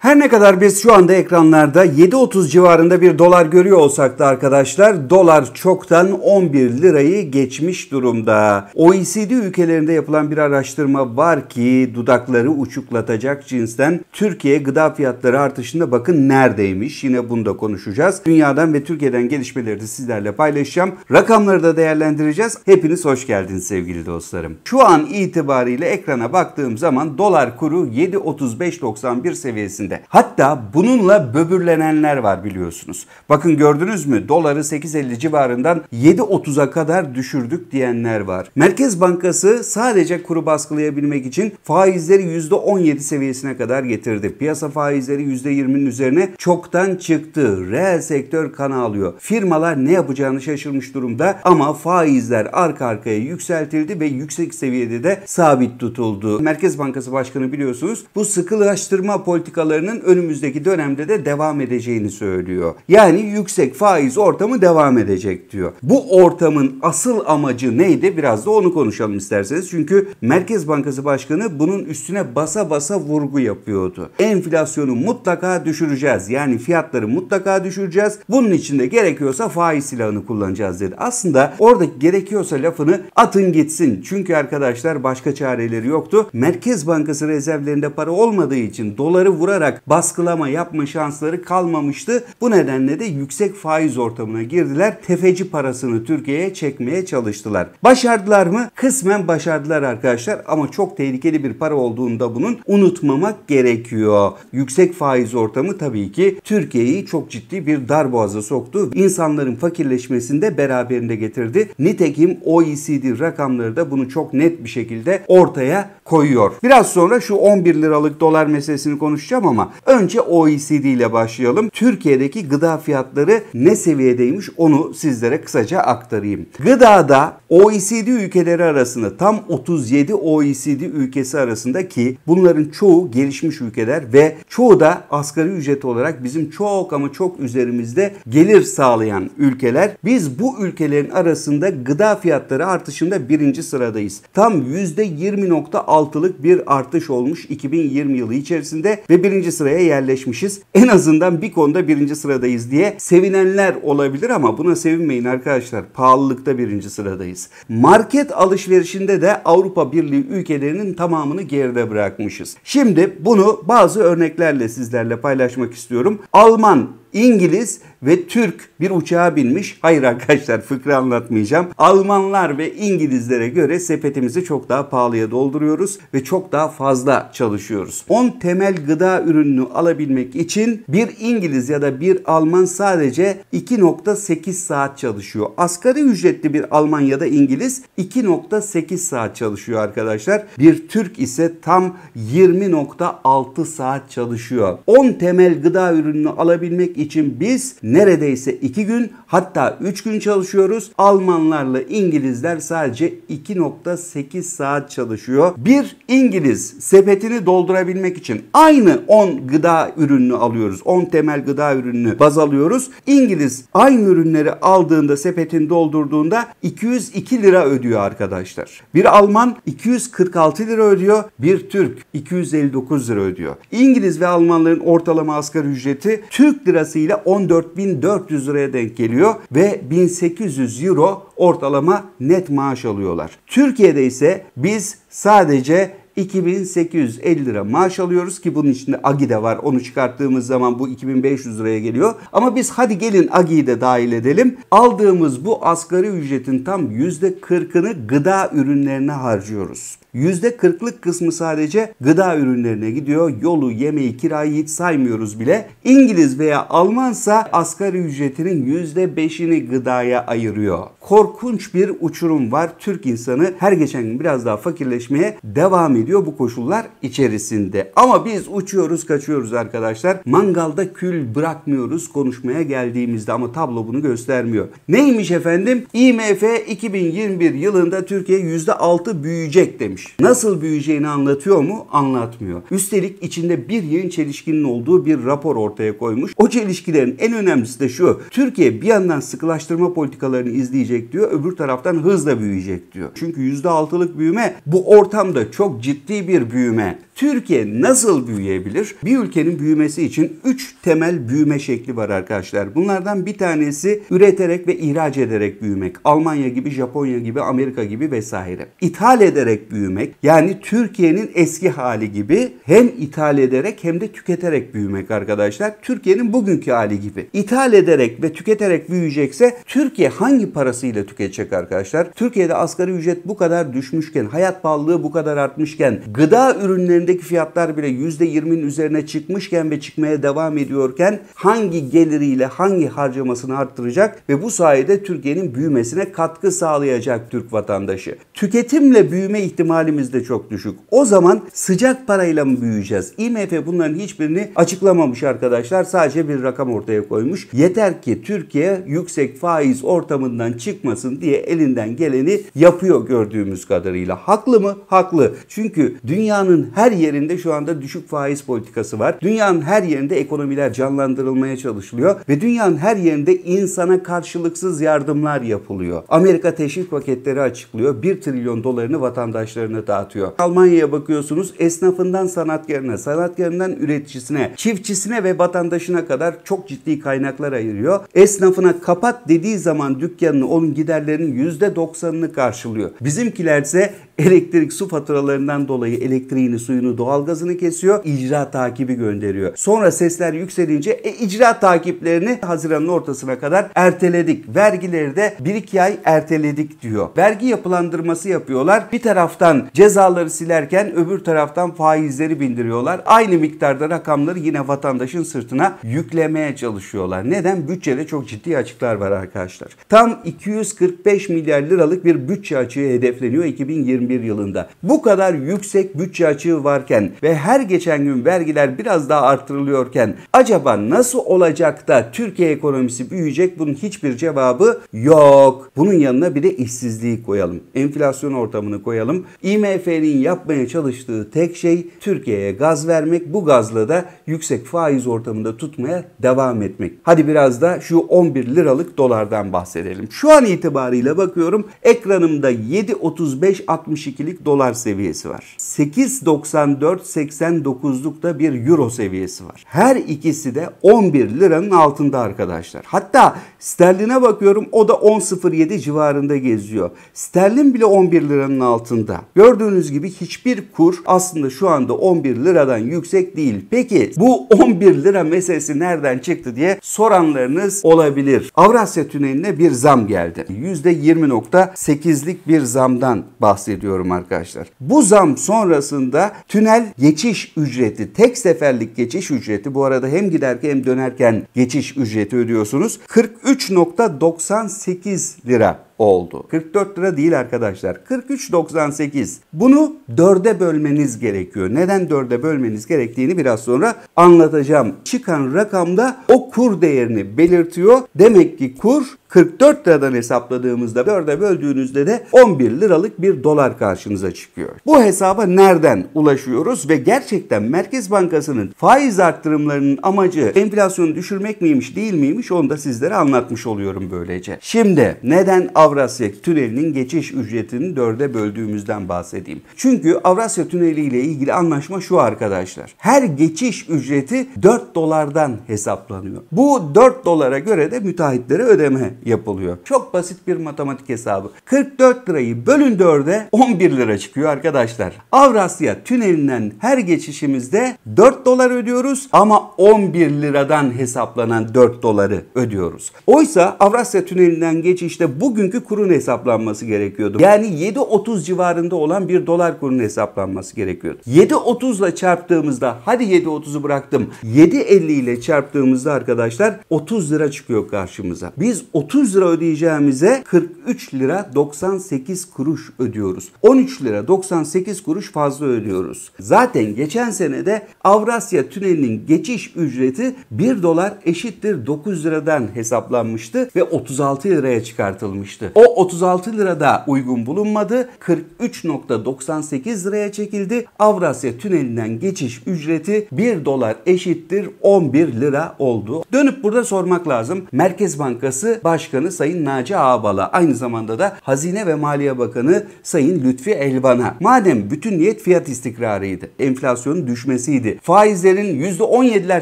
Her ne kadar biz şu anda ekranlarda 7.30 civarında bir dolar görüyor olsak da arkadaşlar, dolar çoktan 11 lirayı geçmiş durumda. OECD ülkelerinde yapılan bir araştırma var ki dudakları uçuklatacak cinsten. Türkiye gıda fiyatları artışında bakın neredeymiş, yine bunu da konuşacağız. Dünyadan ve Türkiye'den gelişmeleri de sizlerle paylaşacağım. Rakamları da değerlendireceğiz. Hepiniz hoş geldiniz sevgili dostlarım. Şu an itibariyle ekrana baktığım zaman dolar kuru 7.35.91 seviyesinde. Hatta bununla böbürlenenler var biliyorsunuz. Bakın gördünüz mü? Doları 8.50 civarından 7.30'a kadar düşürdük diyenler var. Merkez Bankası sadece kuru baskılayabilmek için faizleri %17 seviyesine kadar getirdi. Piyasa faizleri %20'nin üzerine çoktan çıktı. Reel sektör kan ağlıyor. Firmalar ne yapacağını şaşırmış durumda ama faizler arka arkaya yükseltildi ve yüksek seviyede de sabit tutuldu. Merkez Bankası Başkanı biliyorsunuz bu sıkılaştırma politikaları önümüzdeki dönemde de devam edeceğini söylüyor. Yani yüksek faiz ortamı devam edecek diyor. Bu ortamın asıl amacı neydi? Biraz da onu konuşalım isterseniz. Çünkü Merkez Bankası Başkanı bunun üstüne basa basa vurgu yapıyordu. Enflasyonu mutlaka düşüreceğiz. Yani fiyatları mutlaka düşüreceğiz. Bunun için de gerekiyorsa faiz silahını kullanacağız dedi. Aslında oradaki gerekiyorsa lafını atın gitsin. Çünkü arkadaşlar başka çareleri yoktu. Merkez Bankası rezervlerinde para olmadığı için doları vurarak baskılama yapma şansları kalmamıştı. Bu nedenle de yüksek faiz ortamına girdiler. Tefeci parasını Türkiye'ye çekmeye çalıştılar. Başardılar mı? Kısmen başardılar arkadaşlar ama çok tehlikeli bir para olduğunda bunun unutmamak gerekiyor. Yüksek faiz ortamı tabii ki Türkiye'yi çok ciddi bir darboğaza soktu. İnsanların fakirleşmesini de beraberinde getirdi. Nitekim OECD rakamları da bunu çok net bir şekilde ortaya koyuyor. Biraz sonra şu 11 liralık dolar meselesini konuşacağım ama önce OECD ile başlayalım. Türkiye'deki gıda fiyatları ne seviyedeymiş onu sizlere kısaca aktarayım. Gıdada OECD ülkeleri arasında tam 37 OECD ülkesi arasında ki bunların çoğu gelişmiş ülkeler ve çoğu da asgari ücret olarak bizim çok ama çok üzerimizde gelir sağlayan ülkeler. Biz bu ülkelerin arasında gıda fiyatları artışında birinci sıradayız. Tam %20.6'lık bir artış olmuş 2020 yılı içerisinde ve birinci sıraya yerleşmişiz. En azından bir konuda birinci sıradayız diye sevinenler olabilir ama buna sevinmeyin arkadaşlar. Pahalılıkta birinci sıradayız. Market alışverişinde de Avrupa Birliği ülkelerinin tamamını geride bırakmışız. Şimdi bunu bazı örneklerle sizlerle paylaşmak istiyorum. Alman, İngiliz ve Türk bir uçağa binmiş. Hayır arkadaşlar, fıkra anlatmayacağım. Almanlar ve İngilizlere göre sepetimizi çok daha pahalıya dolduruyoruz ve çok daha fazla çalışıyoruz. 10 temel gıda ürününü alabilmek için bir İngiliz ya da bir Alman sadece 2.8 saat çalışıyor. Asgari ücretli bir Alman ya da İngiliz 2.8 saat çalışıyor arkadaşlar. Bir Türk ise tam 20.6 saat çalışıyor. 10 temel gıda ürününü alabilmek için biz neredeyse 2 gün hatta 3 gün çalışıyoruz. Almanlarla İngilizler sadece 2.8 saat çalışıyor. Bir İngiliz sepetini doldurabilmek için aynı 10 gıda ürününü alıyoruz. 10 temel gıda ürününü baz alıyoruz. İngiliz aynı ürünleri aldığında, sepetini doldurduğunda 202 lira ödüyor arkadaşlar. Bir Alman 246 lira ödüyor. Bir Türk 259 lira ödüyor. İngiliz ve Almanların ortalama asgari ücreti Türk lirası ile 14.400 liraya denk geliyor ve 1800 euro ortalama net maaş alıyorlar. Türkiye'de ise biz sadece 2850 lira maaş alıyoruz ki bunun içinde agi de var. Onu çıkarttığımız zaman bu 2500 liraya geliyor. Ama biz hadi gelin agiyi de dahil edelim. Aldığımız bu asgari ücretin tam %40'ını gıda ürünlerine harcıyoruz. %40'lık kısmı sadece gıda ürünlerine gidiyor. Yolu, yemeği, kirayı hiç saymıyoruz bile. İngiliz veya Almansa asgari ücretinin %5'ini gıdaya ayırıyor. Korkunç bir uçurum var. Türk insanı her geçen gün biraz daha fakirleşmeye devam ediyor bu koşullar içerisinde. Ama biz uçuyoruz, kaçıyoruz arkadaşlar. Mangalda kül bırakmıyoruz konuşmaya geldiğimizde ama tablo bunu göstermiyor. Neymiş efendim? IMF 2021 yılında Türkiye %6 büyüyecek demiş. büyümüş. Nasıl büyüyeceğini anlatıyor mu? Anlatmıyor. Üstelik içinde bir yığın çelişkinin olduğu bir rapor ortaya koymuş. O çelişkilerin en önemlisi de şu: Türkiye bir yandan sıkılaştırma politikalarını izleyecek diyor, öbür taraftan hızla büyüyecek diyor. Çünkü %6'lık büyüme bu ortamda çok ciddi bir büyüme. Türkiye nasıl büyüyebilir? Bir ülkenin büyümesi için 3 temel büyüme şekli var arkadaşlar. Bunlardan bir tanesi üreterek ve ihraç ederek büyümek. Almanya gibi, Japonya gibi, Amerika gibi vesaire. İthal ederek büyümek, yani Türkiye'nin eski hali gibi hem ithal ederek hem de tüketerek büyümek arkadaşlar. Türkiye'nin bugünkü hali gibi. İthal ederek ve tüketerek büyüyecekse Türkiye hangi parasıyla tüketecek arkadaşlar? Türkiye'de asgari ücret bu kadar düşmüşken, hayat pahalılığı bu kadar artmışken, gıda ürünlerindeki fiyatlar bile %20'nin üzerine çıkmışken ve çıkmaya devam ediyorken hangi geliriyle hangi harcamasını arttıracak ve bu sayede Türkiye'nin büyümesine katkı sağlayacak Türk vatandaşı? Tüketimle büyüme ihtimalimiz de çok düşük. O zaman sıcak parayla mı büyüyeceğiz? IMF bunların hiçbirini açıklamamış arkadaşlar. Sadece bir rakam ortaya koymuş. Yeter ki Türkiye yüksek faiz ortamından çıkmasın diye elinden geleni yapıyor gördüğümüz kadarıyla. Haklı mı? Haklı. Çünkü dünyanın her yerinde şu anda düşük faiz politikası var. Dünyanın her yerinde ekonomiler canlandırılmaya çalışılıyor ve dünyanın her yerinde insana karşılıksız yardımlar yapılıyor. Amerika teşvik paketleri açıklıyor. 1 trilyon dolarını vatandaşlarına dağıtıyor. Almanya'ya bakıyorsunuz, esnafından sanatkarına, sanatkarından üreticisine, çiftçisine ve vatandaşına kadar çok ciddi kaynaklar ayırıyor. Esnafına kapat dediği zaman dükkanını, onun giderlerinin %90'ını karşılıyor. Bizimkilerse elektrik, su faturalarından dolayı elektriğini, suyunu, doğalgazını kesiyor, icra takibi gönderiyor. Sonra sesler yükselince icra takiplerini Haziran'ın ortasına kadar erteledik. Vergileri de 1-2 ay erteledik diyor. Vergi yapılandırması yapıyorlar. Bir taraftan cezaları silerken öbür taraftan faizleri bindiriyorlar. Aynı miktarda rakamları yine vatandaşın sırtına yüklemeye çalışıyorlar. Neden? Bütçede çok ciddi açıklar var arkadaşlar. Tam 245 milyar liralık bir bütçe açığı hedefleniyor 2021 yılında. Bu kadar yüksek bütçe açığı varken ve her geçen gün vergiler biraz daha artırılıyorken acaba nasıl olacak da Türkiye ekonomisi büyüyecek? Bunun hiçbir cevabı yok. Bunun yanına bir de işsizliği koyalım. Enflasyon ortamını koyalım. IMF'nin yapmaya çalıştığı tek şey Türkiye'ye gaz vermek. Bu gazla da yüksek faiz ortamında tutmaya devam etmek. Hadi biraz da şu 11 liralık dolardan bahsedelim. Şu an itibariyle bakıyorum, ekranımda 7.35.62'lik dolar seviyesi var. 8.94.89'luk da bir euro seviyesi var. Her ikisi de 11 liranın altında arkadaşlar. Hatta sterline bakıyorum, o da 10.07 civarında geziyor. Sterlin bile 11 liranın altında. Gördüğünüz gibi hiçbir kur aslında şu anda 11 liradan yüksek değil. Peki bu 11 lira meselesi nereden çıktı diye soranlarınız olabilir. Avrasya Tüneli'ne bir zam geldi. %20.8'lik bir zamdan bahsediyorum arkadaşlar. Bu zam sonrasında tünel geçiş ücreti, tek seferlik geçiş ücreti, bu arada hem giderken hem dönerken geçiş ücreti ödüyorsunuz, 43.98 lira oldu. 44 lira değil arkadaşlar. 43.98. Bunu 4'e bölmeniz gerekiyor. Neden 4'e bölmeniz gerektiğini biraz sonra anlatacağım. Çıkan rakamda o kur değerini belirtiyor. Demek ki kur 44 liradan hesapladığımızda 4'e böldüğünüzde de 11 liralık bir dolar karşınıza çıkıyor. Bu hesaba nereden ulaşıyoruz ve gerçekten Merkez Bankası'nın faiz arttırımlarının amacı enflasyonu düşürmek miymiş değil miymiş, onu da sizlere anlatmış oluyorum böylece. Şimdi neden Avrasya Tüneli'nin geçiş ücretini 4'e böldüğümüzden bahsedeyim. Çünkü Avrasya Tüneli ile ilgili anlaşma şu arkadaşlar: her geçiş ücreti 4 dolardan hesaplanıyor. Bu 4 dolara göre de müteahhitlere ödeme yapılıyor. Çok basit bir matematik hesabı. 44 lirayı bölün 4'e, 11 lira çıkıyor arkadaşlar. Avrasya Tüneli'nden her geçişimizde 4 dolar ödüyoruz ama 11 liradan hesaplanan 4 doları ödüyoruz. Oysa Avrasya Tüneli'nden geçişte bugünkü kurun hesaplanması gerekiyordu. Yani 7.30 civarında olan bir dolar kurunun hesaplanması gerekiyordu. 7.30 ile çarptığımızda, hadi 7.30'u bıraktım, 7.50 ile çarptığımızda arkadaşlar 30 lira çıkıyor karşımıza. Biz 30 30 lira ödeyeceğimize 43 lira 98 kuruş ödüyoruz. 13 lira 98 kuruş fazla ödüyoruz. Zaten geçen senede Avrasya Tüneli'nin geçiş ücreti 1 dolar eşittir 9 liradan hesaplanmıştı ve 36 liraya çıkartılmıştı. O 36 lirada uygun bulunmadı. 43.98 liraya çekildi. Avrasya Tüneli'nden geçiş ücreti 1 dolar eşittir 11 lira oldu. Dönüp burada sormak lazım. Merkez Bankası Başkanı Sayın Naci Ağbal'a, aynı zamanda da Hazine ve Maliye Bakanı Sayın Lütfi Elvan'a, madem bütün niyet fiyat istikrarıydı, enflasyonun düşmesiydi, faizlerin %17'ler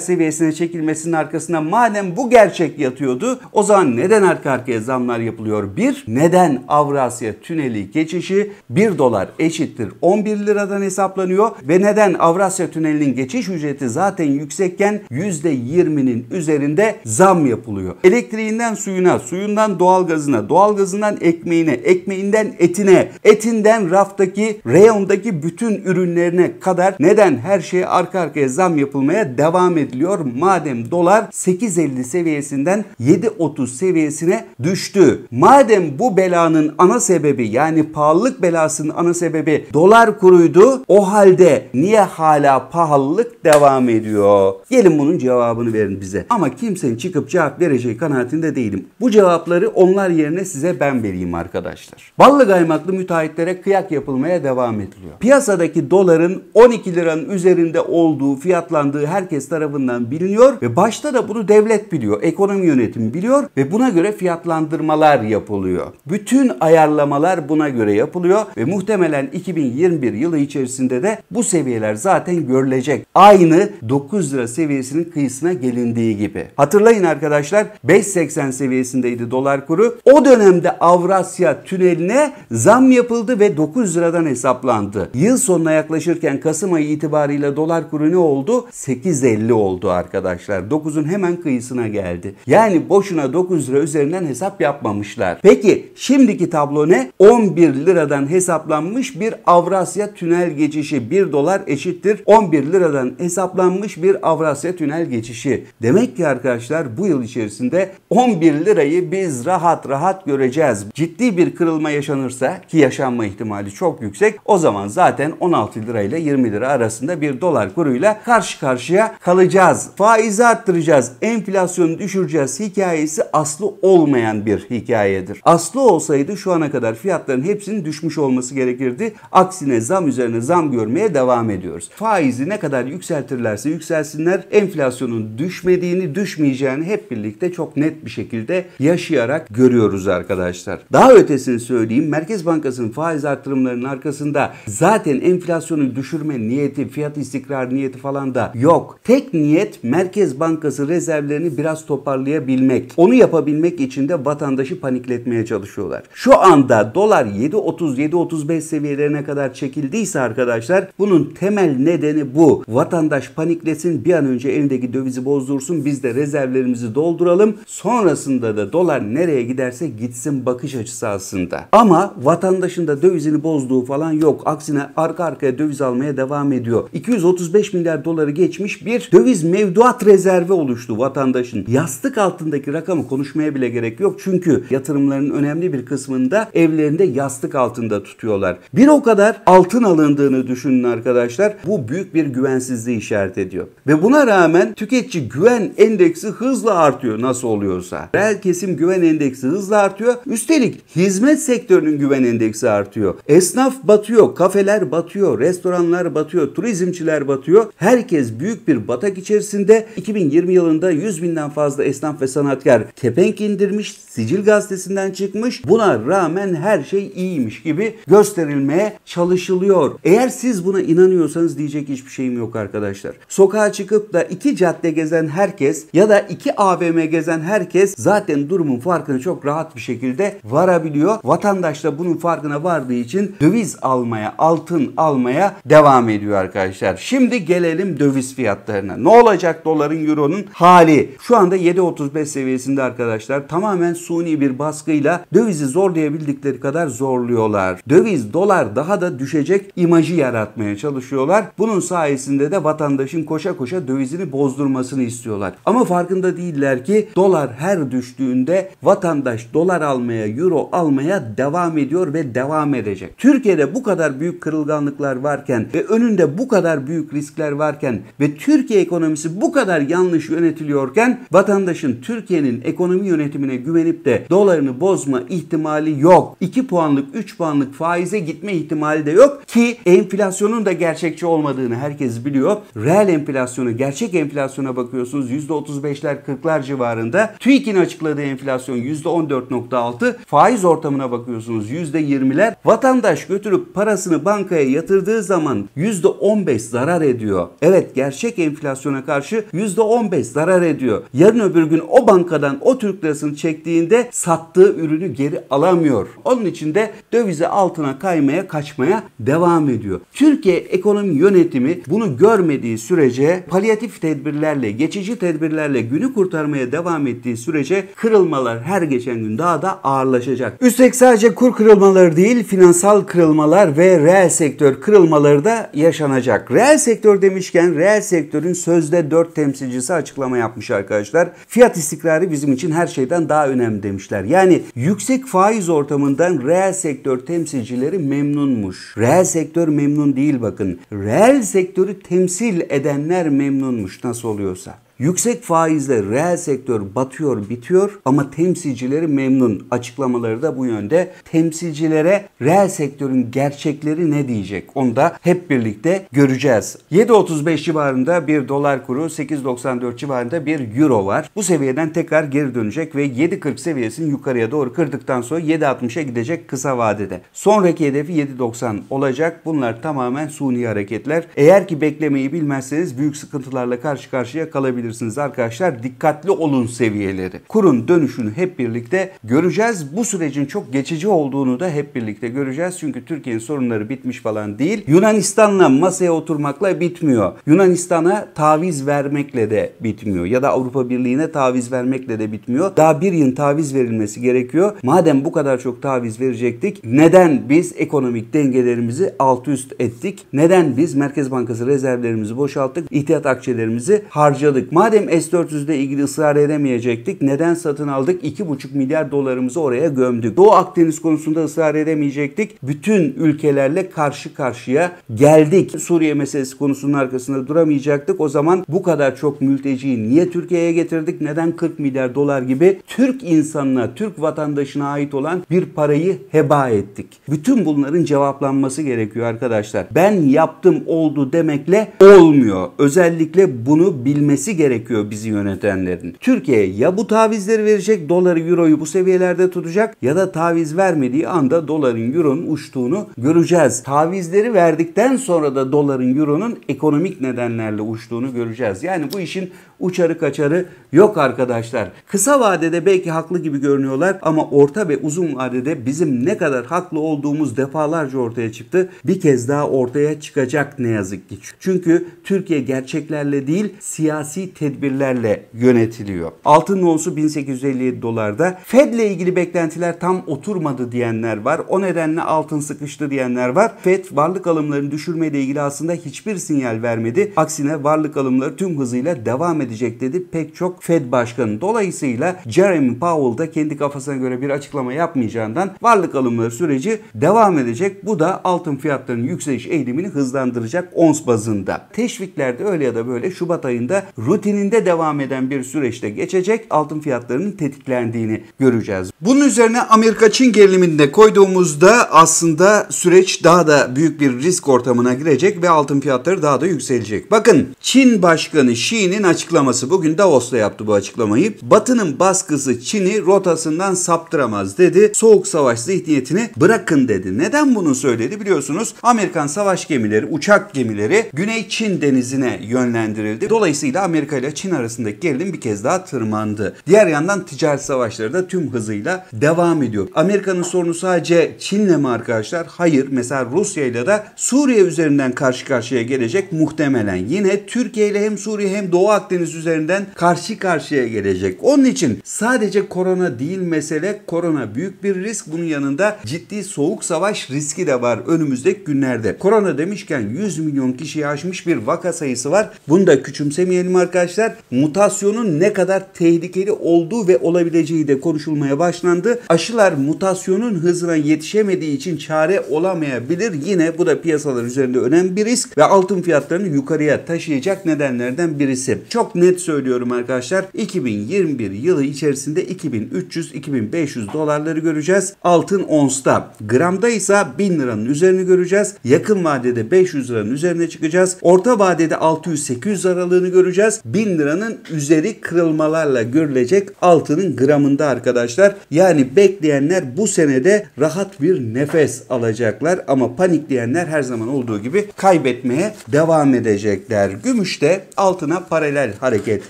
seviyesine çekilmesinin arkasına madem bu gerçek yatıyordu, o zaman neden arka arkaya zamlar yapılıyor? Bir, neden Avrasya Tüneli geçişi 1 dolar eşittir 11 liradan hesaplanıyor ve neden Avrasya Tüneli'nin geçiş ücreti zaten yüksekken %20'nin üzerinde zam yapılıyor? Elektriğinden suyuna, suyundan doğalgazına, doğalgazından ekmeğine, ekmeğinden etine, etinden raftaki, reyondaki bütün ürünlerine kadar neden her şeye arka arkaya zam yapılmaya devam ediliyor? Madem dolar 8.50 seviyesinden 7.30 seviyesine düştü. Madem bu belanın ana sebebi, yani pahalılık belasının ana sebebi dolar kuruydu, o halde niye hala pahalılık devam ediyor? Gelin bunun cevabını verin bize. Ama kimsenin çıkıp cevap vereceği kanaatinde değilim. Bu cevapları onlar yerine size ben vereyim arkadaşlar. Ballı kaymaklı müteahhitlere kıyak yapılmaya devam ediliyor. Piyasadaki doların 12 liranın üzerinde olduğu, fiyatlandığı herkes tarafından biliniyor ve başta da bunu devlet biliyor, ekonomi yönetimi biliyor ve buna göre fiyatlandırmalar yapılıyor. Bütün ayarlamalar buna göre yapılıyor ve muhtemelen 2021 yılı içerisinde de bu seviyeler zaten görülecek. Aynı 9 lira seviyesinin kıyısına gelindiği gibi. Hatırlayın arkadaşlar, 5.80 seviyesindeydi dolar kuru. O dönemde Avrasya Tüneli'ne zam yapıldı ve 9 liradan hesaplandı. Yıl sonuna yaklaşırken Kasım ayı itibariyle dolar kuru ne oldu? 8.50 oldu arkadaşlar. 9'un hemen kıyısına geldi. Yani boşuna 9 lira üzerinden hesap yapmamışlar. Peki şimdiki tablo ne? 11 liradan hesaplanmış bir Avrasya Tünel geçişi. 1 dolar eşittir 11 liradan hesaplanmış bir Avrasya Tünel geçişi. Demek ki arkadaşlar bu yıl içerisinde 11 lirayı biz rahat rahat göreceğiz. Ciddi bir kırılma yaşanırsa, ki yaşanma ihtimali çok yüksek, o zaman zaten 16 lirayla 20 lira arasında bir dolar kuruyla karşı karşıya kalacağız. Faizi arttıracağız, enflasyonu düşüreceğiz hikayesi aslı olmayan bir hikayedir. Aslı olsaydı şu ana kadar fiyatların hepsinin düşmüş olması gerekirdi. Aksine zam üzerine zam görmeye devam ediyoruz. Faizi ne kadar yükseltirlerse yükselsinler, enflasyonun düşmediğini, düşmeyeceğini hep birlikte çok net bir şekilde yaşayarak görüyoruz arkadaşlar. Daha ötesini söyleyeyim. Merkez Bankası'nın faiz artırımlarının arkasında zaten enflasyonu düşürme niyeti, fiyat istikrar niyeti falan da yok. Tek niyet Merkez Bankası rezervlerini biraz toparlayabilmek. Onu yapabilmek için de vatandaşı panikletmeye çalışıyorlar. Şu anda dolar 7.30-7.35 seviyelerine kadar çekildiyse arkadaşlar, bunun temel nedeni bu. Vatandaş paniklesin, bir an önce elindeki dövizi bozdursun, biz de rezervlerimizi dolduralım. Sonrasında da dolar nereye giderse gitsin bakış açısı aslında. Ama vatandaşın da dövizini bozduğu falan yok. Aksine arka arkaya döviz almaya devam ediyor. 235 milyar doları geçmiş bir döviz mevduat rezervi oluştu vatandaşın. Yastık altındaki rakamı konuşmaya bile gerek yok. Çünkü yatırımların önemli bir kısmında evlerinde yastık altında tutuyorlar. Bir o kadar altın alındığını düşünün arkadaşlar. Bu büyük bir güvensizliği işaret ediyor. Ve buna rağmen tüketici güven endeksi hızla artıyor nasıl oluyorsa. Reel kesim güven endeksi hızla artıyor. Üstelik hizmet sektörünün güven endeksi artıyor. Esnaf batıyor, kafeler batıyor, restoranlar batıyor, turizmciler batıyor. Herkes büyük bir batak içerisinde. 2020 yılında 100 binden fazla esnaf ve sanatkar kepenk indirmiş, Sicil Gazetesi'nden çıkmış. Buna rağmen her şey iyiymiş gibi gösterilmeye çalışılıyor. Eğer siz buna inanıyorsanız diyecek hiçbir şeyim yok arkadaşlar. Sokağa çıkıp da 2 cadde gezen herkes ya da 2 AVM gezen herkes zaten durumun farkını çok rahat bir şekilde varabiliyor. Vatandaş da bunun farkına vardığı için döviz almaya, altın almaya devam ediyor arkadaşlar. Şimdi gelelim döviz fiyatlarına. Ne olacak doların, euronun hali? Şu anda 7.35 seviyesinde arkadaşlar. Tamamen suni bir baskıyla dövizi zorlayabildikleri kadar zorluyorlar. Döviz, dolar daha da düşecek imajı yaratmaya çalışıyorlar. Bunun sayesinde de vatandaşın koşa koşa dövizini bozdurmasını istiyorlar. Ama farkında değiller ki dolar her düştüğünde yönünde vatandaş dolar almaya, euro almaya devam ediyor ve devam edecek. Türkiye'de bu kadar büyük kırılganlıklar varken ve önünde bu kadar büyük riskler varken ve Türkiye ekonomisi bu kadar yanlış yönetiliyorken vatandaşın Türkiye'nin ekonomi yönetimine güvenip de dolarını bozma ihtimali yok. 2 puanlık, 3 puanlık faize gitme ihtimali de yok ki enflasyonun da gerçekçi olmadığını herkes biliyor. Reel enflasyonu, gerçek enflasyona bakıyorsunuz %35'ler 40'lar civarında. TÜİK'in açıkladığı enflasyon %14.6. Faiz ortamına bakıyorsunuz %20'ler. Vatandaş götürüp parasını bankaya yatırdığı zaman %15 zarar ediyor. Evet, gerçek enflasyona karşı %15 zarar ediyor. Yarın öbür gün o bankadan o Türk lirasını çektiğinde sattığı ürünü geri alamıyor. Onun için de dövize, altına kaymaya, kaçmaya devam ediyor. Türkiye ekonomi yönetimi bunu görmediği sürece, palyatif tedbirlerle, geçici tedbirlerle günü kurtarmaya devam ettiği sürece kırılmalar her geçen gün daha da ağırlaşacak. Üstelik sadece kur kırılmaları değil, finansal kırılmalar ve reel sektör kırılmaları da yaşanacak. Reel sektör demişken, reel sektörün sözde 4 temsilcisi açıklama yapmış arkadaşlar. Fiyat istikrarı bizim için her şeyden daha önemli demişler. Yani yüksek faiz ortamından reel sektör temsilcileri memnunmuş. Reel sektör memnun değil bakın. Reel sektörü temsil edenler memnunmuş, nasıl oluyorsa. Yüksek faizle reel sektör batıyor, bitiyor ama temsilcileri memnun. Açıklamaları da bu yönde. Temsilcilere reel sektörün gerçekleri ne diyecek? Onu da hep birlikte göreceğiz. 7.35 civarında bir dolar kuru, 8.94 civarında bir euro var. Bu seviyeden tekrar geri dönecek ve 7.40 seviyesini yukarıya doğru kırdıktan sonra 7.60'a gidecek kısa vadede. Sonraki hedefi 7.90 olacak. Bunlar tamamen suni hareketler. Eğer ki beklemeyi bilmezseniz büyük sıkıntılarla karşı karşıya kalabilirsiniz arkadaşlar. Dikkatli olun seviyeleri. Kurun dönüşünü hep birlikte göreceğiz. Bu sürecin çok geçici olduğunu da hep birlikte göreceğiz. Çünkü Türkiye'nin sorunları bitmiş falan değil. Yunanistan'la masaya oturmakla bitmiyor. Yunanistan'a taviz vermekle de bitmiyor. Ya da Avrupa Birliği'ne taviz vermekle de bitmiyor. Daha bir yıl taviz verilmesi gerekiyor. Madem bu kadar çok taviz verecektik, neden biz ekonomik dengelerimizi alt üst ettik? Neden biz Merkez Bankası rezervlerimizi boşalttık? İhtiyat akçelerimizi harcadık? Madem S-400'le ilgili ısrar edemeyecektik, neden satın aldık? 2,5 milyar dolarımızı oraya gömdük. Doğu Akdeniz konusunda ısrar edemeyecektik. Bütün ülkelerle karşı karşıya geldik. Suriye meselesi konusunun arkasında duramayacaktık. O zaman bu kadar çok mülteciyi niye Türkiye'ye getirdik? Neden 40 milyar dolar gibi Türk insanına, Türk vatandaşına ait olan bir parayı heba ettik? Bütün bunların cevaplanması gerekiyor arkadaşlar. Ben yaptım oldu demekle olmuyor. Özellikle bunu bilmesi gerekiyor bizi yönetenlerin. Türkiye ya bu tavizleri verecek, doları, euroyu bu seviyelerde tutacak ya da taviz vermediği anda doların, euronun uçtuğunu göreceğiz. Tavizleri verdikten sonra da doların, euronun ekonomik nedenlerle uçtuğunu göreceğiz. Yani bu işin uçarı kaçarı yok arkadaşlar. Kısa vadede belki haklı gibi görünüyorlar ama orta ve uzun vadede bizim ne kadar haklı olduğumuz defalarca ortaya çıktı. Bir kez daha ortaya çıkacak ne yazık ki. Çünkü Türkiye gerçeklerle değil, siyasi tedbirlerle yönetiliyor. Altının onsu 1857 dolarda. Fed'le ilgili beklentiler tam oturmadı diyenler var. O nedenle altın sıkıştı diyenler var. Fed varlık alımlarını düşürmeyle ilgili aslında hiçbir sinyal vermedi. Aksine varlık alımları tüm hızıyla devam edecek dedi pek çok Fed başkanı. Dolayısıyla Jeremy Powell da kendi kafasına göre bir açıklama yapmayacağından varlık alımları süreci devam edecek. Bu da altın fiyatlarının yükseliş eğilimini hızlandıracak ons bazında. Teşviklerde öyle ya da böyle Şubat ayında rutininde devam eden bir süreçte geçecek, altın fiyatlarının tetiklendiğini göreceğiz. Bunun üzerine Amerika-Çin gerilimini de koyduğumuzda aslında süreç daha da büyük bir risk ortamına girecek ve altın fiyatları daha da yükselecek. Bakın, Çin Başkanı Xi'nin açıklaması, bugün Davos'ta yaptı bu açıklamayı. Batı'nın baskısı Çin'i rotasından saptıramaz dedi. Soğuk savaş zihniyetini bırakın dedi. Neden bunu söyledi? Biliyorsunuz Amerikan savaş gemileri, uçak gemileri Güney Çin denizine yönlendirildi. Dolayısıyla Amerika ile Çin arasındaki gerilim bir kez daha tırmandı. Diğer yandan ticaret savaşları da tüm hızıyla devam ediyor. Amerika'nın sorunu sadece Çin'le mi arkadaşlar? Hayır. Mesela Rusya ile de Suriye üzerinden karşı karşıya gelecek muhtemelen. Yine Türkiye ile hem Suriye hem Doğu Akdeniz meselesi üzerinden karşı karşıya gelecek. Onun için sadece korona değil mesele, korona büyük bir risk. Bunun yanında ciddi soğuk savaş riski de var önümüzdeki günlerde. Korona demişken 100 milyon kişiyi aşmış bir vaka sayısı var. Bunu da küçümsemeyelim arkadaşlar. Mutasyonun ne kadar tehlikeli olduğu ve olabileceği de konuşulmaya başlandı. Aşılar mutasyonun hızına yetişemediği için çare olamayabilir. Yine bu da piyasalar üzerinde önemli bir risk ve altın fiyatlarını yukarıya taşıyacak nedenlerden birisi. Çok net söylüyorum arkadaşlar. 2021 yılı içerisinde 2300-2500 dolarları göreceğiz. Altın onsta. Gramda ise 1000 liranın üzerini göreceğiz. Yakın vadede 500 liranın üzerine çıkacağız. Orta vadede 600-800 aralığını göreceğiz. 1000 liranın üzeri kırılmalarla görülecek altının gramında arkadaşlar. Yani bekleyenler bu senede rahat bir nefes alacaklar ama panikleyenler her zaman olduğu gibi kaybetmeye devam edecekler. Gümüş de altına paralel hareket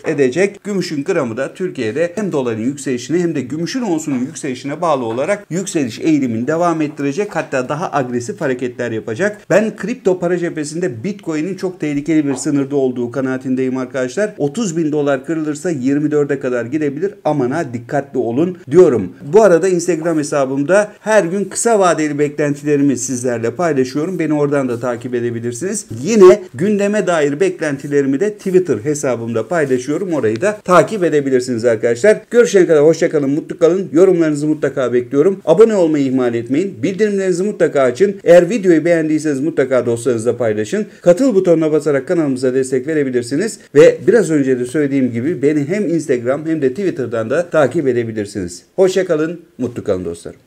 edecek. Gümüşün gramı da Türkiye'de hem doların yükselişine hem de gümüşün onsunun yükselişine bağlı olarak yükseliş eğilimini devam ettirecek. Hatta daha agresif hareketler yapacak. Ben kripto para cephesinde Bitcoin'in çok tehlikeli bir sınırda olduğu kanaatindeyim arkadaşlar. 30 bin dolar kırılırsa 24'e kadar gidebilir. Aman ha, dikkatli olun diyorum. Bu arada Instagram hesabımda her gün kısa vadeli beklentilerimi sizlerle paylaşıyorum. Beni oradan da takip edebilirsiniz. Yine gündeme dair beklentilerimi de Twitter hesabımda paylaşıyorum. Orayı da takip edebilirsiniz arkadaşlar. Görüşene kadar hoşça kalın, mutlu kalın. Yorumlarınızı mutlaka bekliyorum. Abone olmayı ihmal etmeyin. Bildirimlerinizi mutlaka açın. Eğer videoyu beğendiyseniz mutlaka dostlarınızla paylaşın. Katıl butonuna basarak kanalımıza destek verebilirsiniz ve biraz önce de söylediğim gibi beni hem Instagram hem de Twitter'dan da takip edebilirsiniz. Hoşça kalın, mutlu kalın dostlarım.